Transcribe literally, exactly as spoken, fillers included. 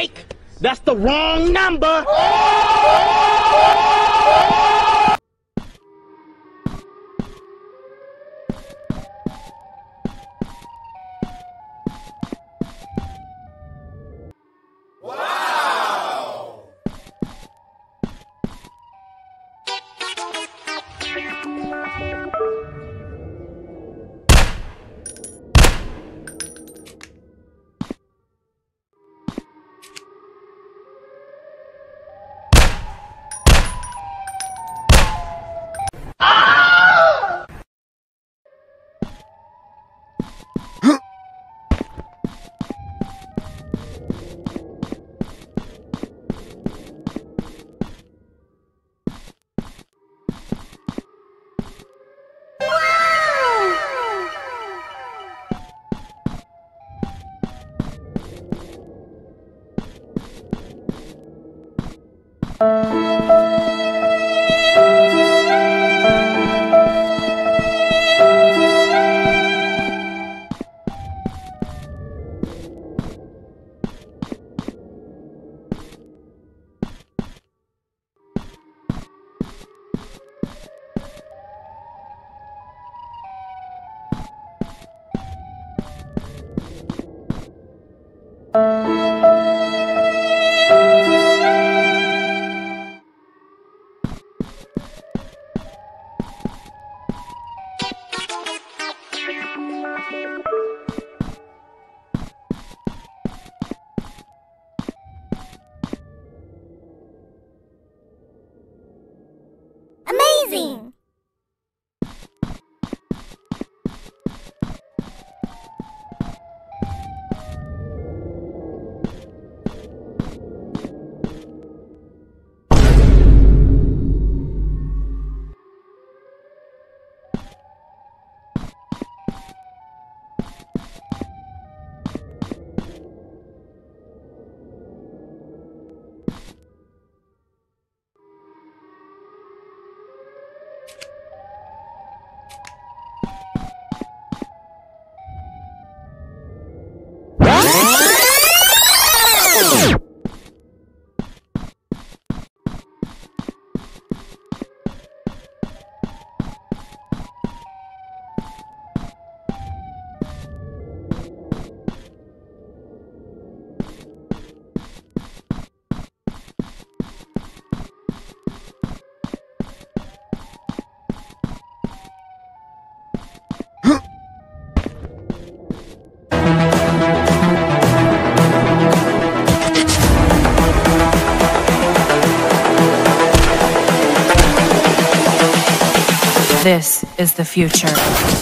Mike, that's the wrong number. Wow! Amazing! This is the future.